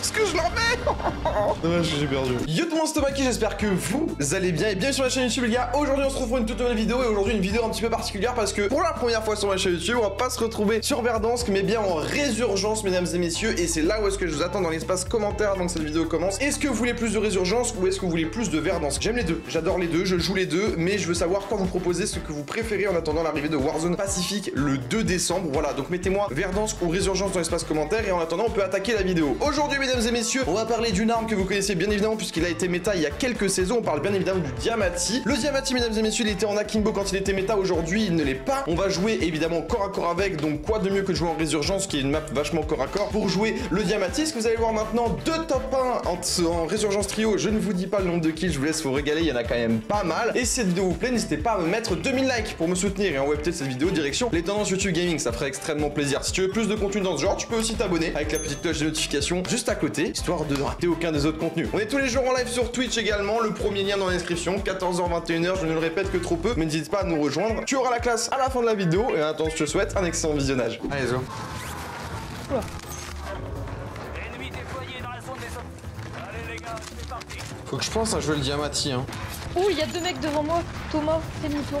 Est-ce que je l'en mets? Dommage que j'ai perdu. Yo tout le monde, c'est Tomaki, j'espère que vous allez bien et bienvenue sur la chaîne YouTube les gars. Aujourd'hui on se retrouve pour une toute nouvelle vidéo et aujourd'hui une vidéo un petit peu particulière parce que pour la première fois sur ma chaîne YouTube, on va pas se retrouver sur Verdansk mais bien en résurgence mesdames et messieurs, et c'est là où est-ce que je vous attends dans l'espace commentaire avant que cette vidéo commence. Est-ce que vous voulez plus de résurgence ou est-ce que vous voulez plus de Verdansk? J'aime les deux, j'adore les deux, je joue les deux, mais je veux savoir quand vous proposez ce que vous préférez en attendant l'arrivée de Warzone Pacifique le 2 décembre. Voilà, donc mettez-moi Verdansk ou résurgence dans l'espace commentaire et en attendant on peut attaquer la vidéo. Aujourd'hui mesdames et messieurs, on va parler d'une arme que vous connaissez bien évidemment puisqu'il a été méta il y a quelques saisons. On parle bien évidemment du Diamatti. Le Diamatti mesdames et messieurs, il était en Akimbo quand il était méta, aujourd'hui il ne l'est pas. On va jouer évidemment corps à corps avec, donc quoi de mieux que de jouer en résurgence qui est une map vachement corps à corps pour jouer le Diamatti. Ce que vous allez voir maintenant, deux top 1 en résurgence trio, je ne vous dis pas le nombre de kills, je vous laisse vous régaler, il y en a quand même pas mal. Et si cette vidéo vous plaît, n'hésitez pas à me mettre 2000 likes pour me soutenir et envoyer peut-être cette vidéo direction les tendances YouTube Gaming, ça ferait extrêmement plaisir. Si tu veux plus de contenu dans ce genre, tu peux aussi t'abonner avec la petite cloche de notification juste à côté, histoire de ne rater aucun des autres contenus. On est tous les jours en live sur Twitch également, le premier lien dans la description, 14h-21h, je ne le répète que trop peu, mais n'hésite pas à nous rejoindre. Tu auras la classe à la fin de la vidéo et en attendant, je te souhaite un excellent visionnage. Allez, zo. Oula. Ennemi déployé dans la zone des hommes. Allez les gars, c'est parti. Faut que je pense à jouer le Diamatti, hein. Ouh, il y a deux mecs devant moi, Thomas, fais demi-tour.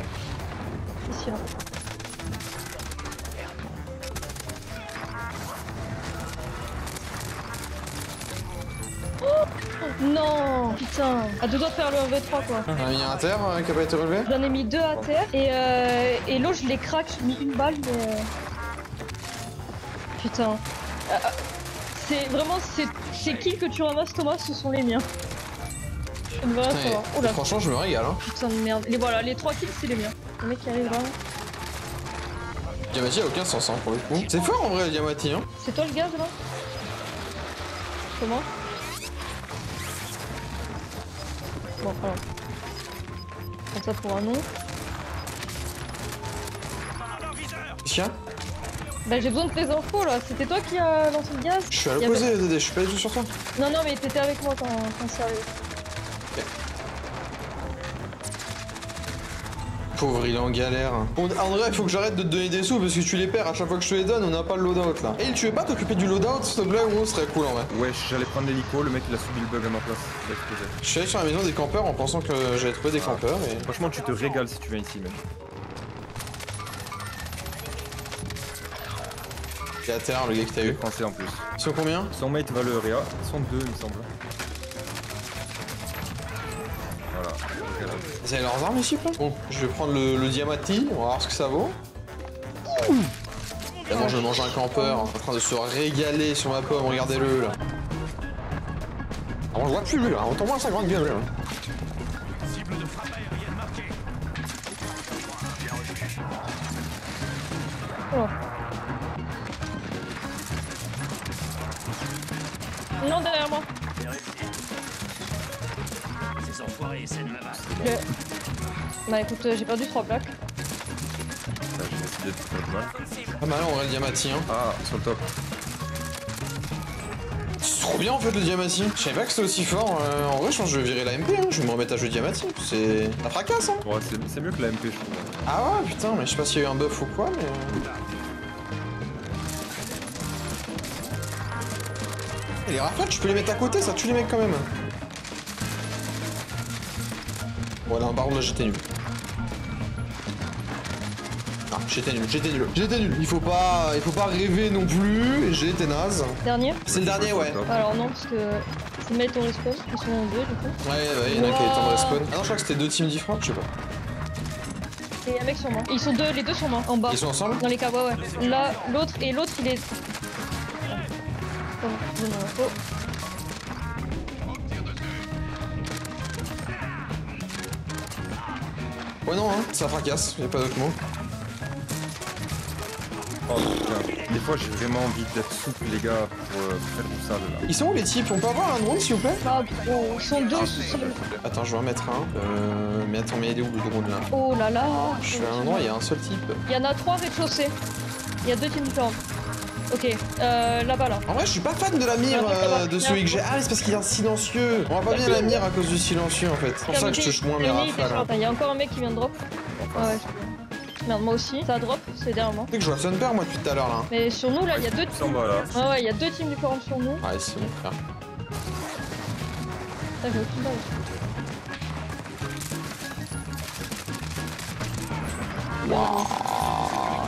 Ici, là. Non, putain, à deux doigts de faire le 1v3 quoi. J'en ai mis un à terre qui a pas été relevé. J'en ai mis deux à terre et l'autre je l'ai crack, j'ai mis une balle mais... Putain. C'est vraiment ces kills que tu ramasses Thomas, ce sont les miens. Voilà, putain, ça va. Franchement je me régale hein. Putain de merde. Les, voilà, les 3 kills c'est les miens. Le mec qui arrive là. Diamatti a aucun sens hein, pour le coup. C'est fort en vrai Diamatti hein. C'est toi le gars là? Comment? Bon, voilà. Comme ça pour un nom. Chien. Bah j'ai besoin de tes infos là, c'était toi qui a lancé le gaz. Je suis à l'opposé avait... Dédé, je suis pas du tout sur toi. Non non mais t'étais avec moi quand c'est arrivé. Okay. Pauvre il est en galère. Bon, André il faut que j'arrête de te donner des sous parce que tu les perds à chaque fois que je te les donne, on n'a pas le loadout là. Et tu veux pas t'occuper du loadout s'il te plaît ou ce serait cool en vrai. Ouais j'allais prendre l'hélico, le mec il a subi le bug à ma place. Je suis allé sur la maison des campeurs en pensant que j'allais trouver des campeurs et... Franchement tu te régales si tu viens ici même. Il est à terre le gars que t'as eu. Français en plus. Ils sont combien? Son mate va le réa, ils sont deux il me semble. Vous avez leurs armes ici, bon, je vais prendre le Diamatti, on va voir ce que ça vaut. D'abord, je mange un campeur, en train de se régaler sur ma pomme, regardez-le là. Ah, on le voit plus lui là, autant voir sa grande gueule là. Oh. Non, derrière moi. Bah écoute, j'ai perdu 3 plaques. Là, j'ai décidé de faire mal. Ah bah là, on aurait le Diamatti, hein. Ah, sur le top. C'est trop bien en fait le Diamatti. Je savais pas que c'était aussi fort. En vrai, je pense que je vais virer la MP, hein. Je vais me remettre à jouer Diamatti. C'est. La fracasse, hein. Ouais, c'est mieux que la MP, je trouve. Ah ouais, putain, mais je sais pas s'il y a eu un buff ou quoi, mais. Et les rafales, tu peux les mettre à côté, ça tue les mecs quand même. Bon, là, un baron, là, j'étais nul. Ah, j'étais nul. Il faut pas rêver non plus. J'étais naze. Dernier? C'est le dernier, ouais. Alors, non, parce que c'est le mec en respawn. Ils sont deux, du coup. Ouais, bah, il y en a qui est en respawn. Ah non, je crois que c'était deux teams différents, je sais pas. Et un mec sur moi. Ils sont deux, les deux sur moi, en bas. Ils sont ensemble? Dans les cas, ouais. Là, l'autre, et l'autre, il est. Oh. Ouais non hein, ça fracasse, y'a pas d'autre mot. Oh putain, des fois j'ai vraiment envie d'être souple les gars pour faire tout ça de là. Ils sont où les types? On peut avoir un drone s'il vous plaît? Ah, oh, ils sont deux sous. Attends je vais en mettre un. Mais attends mais il est où le drone là? Oh là là. Je suis à un endroit, il y a un seul type. Il y en a 3 rez-de-chaussée. Il y a 2 teams différentes. Ok, là-bas là. En vrai je suis pas fan de la mire de celui que j'ai. Ah mais c'est parce qu'il est silencieux. On va pas bien la mire à cause du silencieux en fait. C'est pour ça que je touche moins mes rafales. Il y a encore un mec qui vient de drop. Ah ouais. Merde, moi aussi. Ça drop, c'est derrière moi. C'est que je vois Sunper, moi, depuis tout à l'heure, là. Mais sur nous, là, il y a deux teams. Ah ouais, il y a deux teams différentes sur nous. Ouais, c'est mon frère. Putain, j'ai aucune balle. Waouh.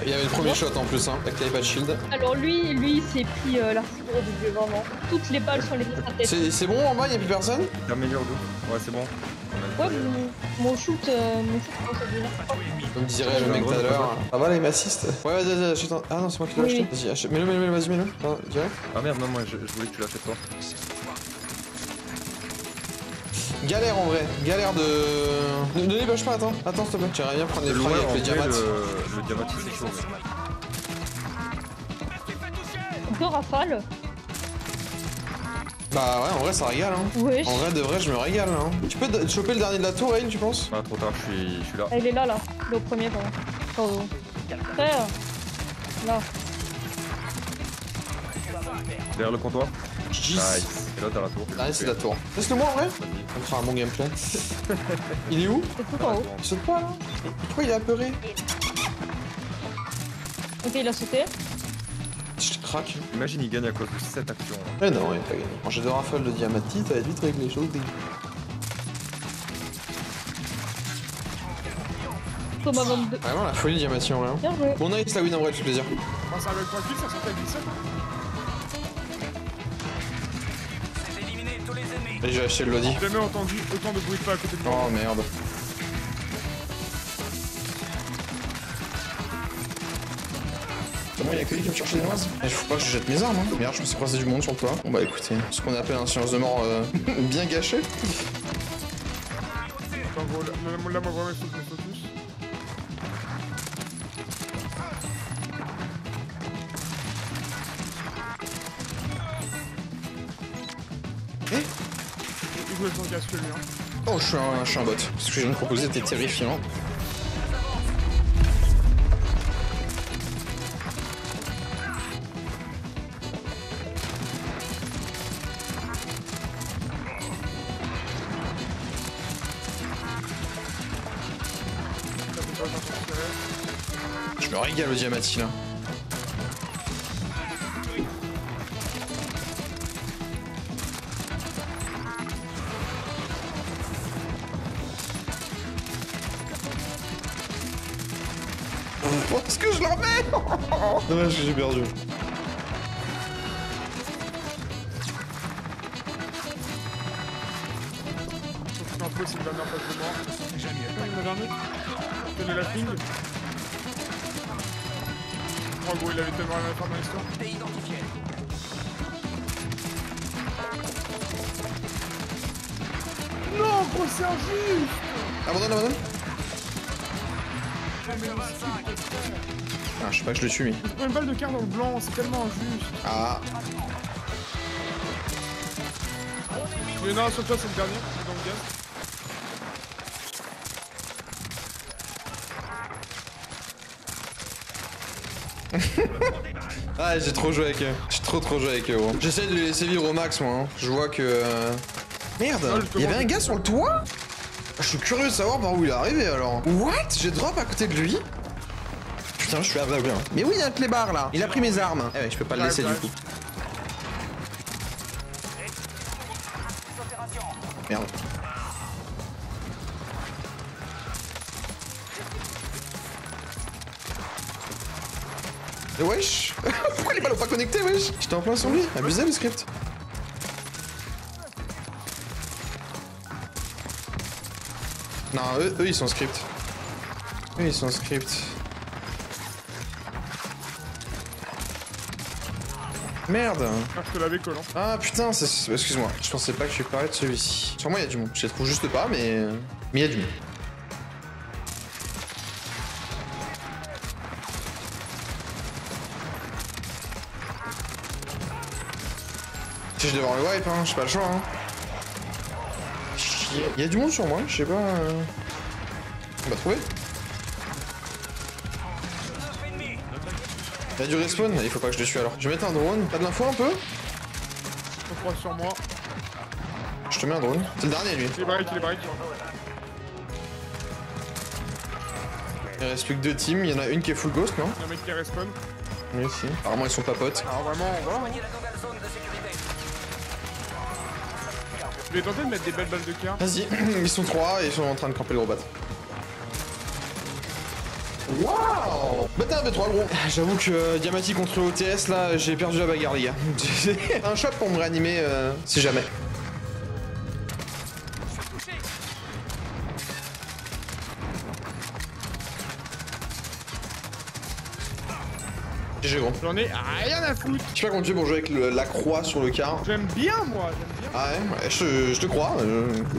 Il y avait le premier shot en plus, hein, t'avais pas de shield. Alors lui il s'est pris l'article de vraiment. Toutes les balles sont les deux à tête. C'est bon en bas, il n'y a plus personne? Il y a meilleur d'où? Ouais, c'est bon. Ouais, mon shoot, comme dirait le mec tout à l'heure. Ah bah là, il m'assiste. Ouais, vas-y, achète un. Ah non, c'est moi qui l'ai acheté. Vas-y, mets-le, vas-y, mets-le. Ah merde, non, moi je voulais que tu l'achètes toi. Galère en vrai, galère de... Ne débâche pas, attends s'il te plaît. J'aimerais bien prendre des frags avec les Diamatti. Le Diamatti c'est chaud. Deux rafales. Bah ouais, en vrai ça régale hein. Oui. En vrai de vrai je me régale hein. Tu peux te choper le dernier de la tour, Aïn, tu penses? Ah trop tard, je suis là. Elle est là, il est au premier pardon. Frère. Là. Derrière le comptoir. Nice. Et là t'as la tour. Ah c'est la tour. Laisse-le moi en vrai. On fera un bon gameplay. Il est où? C'est tout en haut. Il saute pas là. Pourquoi il est apeuré? Ok il a sauté. Je te craque. Imagine il gagne à quoi de cette action là. Mais non il a pas gagné. Quand j'ai deux rafales de Diamatti, t'as vite réglé les choses. Thomas 22. Vraiment la folie de Diamatti en vrai. Bon nice la win en vrai, c'est plaisir. Ça va être tranquille, ça sent ta glissade. Et j'ai acheté le Lodi. J'ai jamais entendu autant de bruit de pas à côté de moi. Oh merde. Comment il y a que lui qui me cherche les noises? Il faut pas que je jette mes armes hein. Merde, je me suis croisé du monde sur toi. Bon bah écoutez, ce qu'on appelle un silence de mort bien gâché. Attends gros, là moi vraiment il saute tous. Oh, je suis un bot. Ce que je viens de proposer était terrifiant. Je me régale au Diamatti là. Est-ce que je l'en mets? Dommage que j'ai perdu. C'est un peu, c'est une dernière place de mort. C'est jamais eu. Tenez la ping. Oh gros, il avait tellement rien à faire dans l'histoire. T'es identifié. Non, gros, c'est injuste. Abandonne. Ah, je sais pas que je le suis mis. Je prends une balle de quart dans le blanc, c'est tellement injuste. Ah. Il y en a un sur toi, c'est le dernier, c'est dans le gaz. Ah, j'ai trop joué avec eux. J'ai trop joué avec eux, gros. J'essaie de les laisser vivre au max, moi. Hein. Je vois que. Merde, il y avait un gars sur le toit? Je suis curieux de savoir par où il est arrivé alors. What? J'ai drop à côté de lui? Putain, je suis aveugle. Mais oui, il y a un clébard là. Il a pris mes armes. Eh ouais, je peux pas le laisser du coup. Merde. Et wesh. Pourquoi les balles ont pas connecté, wesh? J'étais en plein sur lui. Abusé le script. Non, eux ils sont script. Eux ils sont script. Merde. Ah, je te l'avais collant. Ah putain, excuse-moi, je pensais pas que je parlais de celui-ci. Sur moi il y a du monde, je les trouve juste pas, mais il y a du monde. Si je devais avoir le wipe, hein, j'ai pas le choix. Hein. Il y a du monde sur moi, je sais pas. On va trouver. Il y a du respawn, il faut pas que je le tue alors. Je vais mettre un drone. T'as de l'info un peu? Je crois sur moi. Je te mets un drone. C'est le dernier lui. Il est barré, il est barré. Il reste plus que deux teams, il y en a une qui est full ghost, non? Il y a un mec qui respawn. Oui, si. Apparemment, ils sont pas potes. Alors, vraiment, voilà. Je vais tenter de mettre des belles balles de cœur. Vas-y, ils sont trois et ils sont en train de camper le gros bat. Waouh! Bâtard B3 gros. J'avoue que Diamatti contre OTS là, j'ai perdu la bagarre les gars. Un shot pour me réanimer si jamais. GG gros. J'en ai rien à foutre. Je sais pas comment tu fais pour jouer avec la croix sur le car. J'aime bien moi. Ah ouais, je te crois.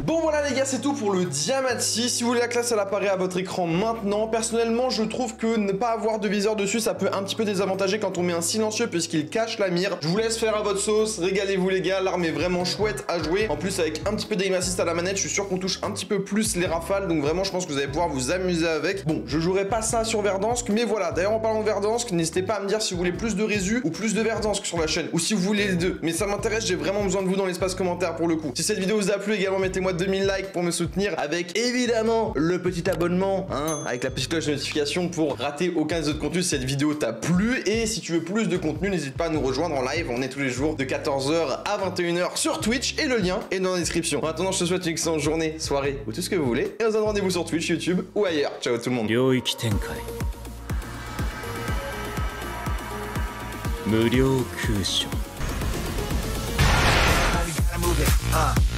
Bon voilà les gars, c'est tout pour le Diamatti. Si vous voulez la classe, elle apparaît à votre écran maintenant. Personnellement, je trouve que ne pas avoir de viseur dessus, ça peut un petit peu désavantager quand on met un silencieux puisqu'il cache la mire. Je vous laisse faire à votre sauce. Régalez-vous les gars, l'arme est vraiment chouette à jouer. En plus avec un petit peu d'aim assist à la manette, je suis sûr qu'on touche un petit peu plus les rafales. Donc vraiment, je pense que vous allez pouvoir vous amuser avec. Bon, je jouerai pas ça sur Verdansk, mais voilà. D'ailleurs, en parlant de Verdansk, n'hésitez pas à me dire si vous voulez plus de résus ou plus de Verdansk sur la chaîne. Ou si vous voulez les deux. Mais ça m'intéresse, j'ai vraiment besoin de vous dans l'espace commentaire pour le coup. Si cette vidéo vous a plu également, mettez-moi 2000 likes pour me soutenir avec évidemment le petit abonnement, hein, avec la petite cloche de notification pour rater aucun des autres contenus si cette vidéo t'a plu. Et si tu veux plus de contenu, n'hésite pas à nous rejoindre en live. On est tous les jours de 14h à 21h sur Twitch et le lien est dans la description. En attendant, je te souhaite une excellente journée, soirée ou tout ce que vous voulez. Et on se donne rendez-vous sur Twitch, YouTube ou ailleurs. Ciao tout le monde.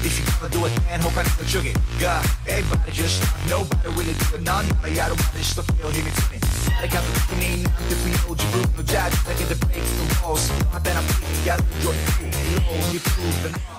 If you gotta do it, man, hope I never took it. God, everybody just nobody really do it. Nah, nah, I don't want this stuff, yo, give me to me. I got the fucking name, now, if we hold you, no judge, I get the breaks, the walls. I bet I'm freaking, gotta enjoy it. You know, you prove it.